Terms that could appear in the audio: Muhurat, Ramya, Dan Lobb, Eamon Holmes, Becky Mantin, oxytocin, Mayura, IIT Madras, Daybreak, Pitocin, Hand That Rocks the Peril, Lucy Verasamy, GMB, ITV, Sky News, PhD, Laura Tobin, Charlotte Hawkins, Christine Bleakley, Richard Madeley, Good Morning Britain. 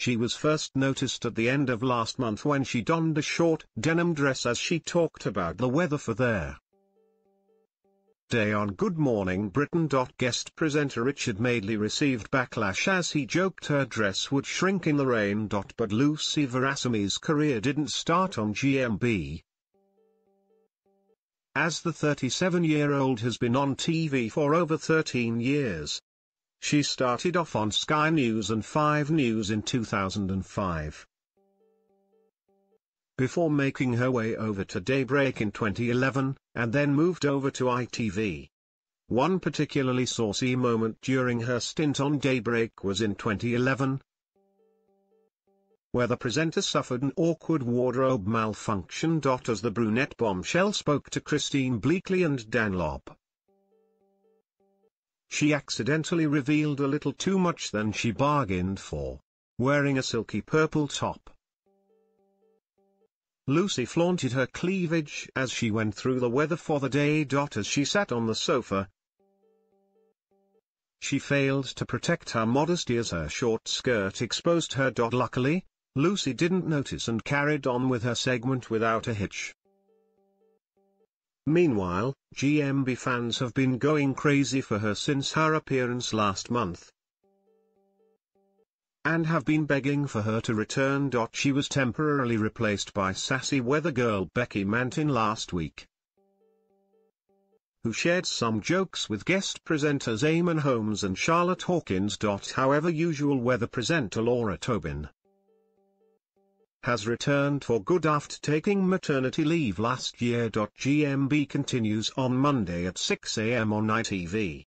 She was first noticed at the end of last month when she donned a short denim dress as she talked about the weather for their day on Good Morning Britain. Guest presenter Richard Madeley received backlash as he joked her dress would shrink in the rain. But Lucy Verasamy's career didn't start on GMB, as the 37-year-old has been on TV for over 13 years. She started off on Sky News and 5 News in 2005, before making her way over to Daybreak in 2011, and then moved over to ITV. One particularly saucy moment during her stint on Daybreak was in 2011, where the presenter suffered an awkward wardrobe malfunction. As the brunette bombshell spoke to Christine Bleakley and Dan Lobb, she accidentally revealed a little too much than she bargained for, wearing a silky purple top. Lucy flaunted her cleavage as she went through the weather for the day. As she sat on the sofa, she failed to protect her modesty as her short skirt exposed her. Luckily, Lucy didn't notice and carried on with her segment without a hitch. Meanwhile, GMB fans have been going crazy for her since her appearance last month, and have been begging for her to return. She was temporarily replaced by sassy weather girl Becky Mantin last week, who shared some jokes with guest presenters Eamon Holmes and Charlotte Hawkins. However, usual weather presenter Laura Tobin has returned for good after taking maternity leave last year. GMB continues on Monday at 6 a.m. on ITV.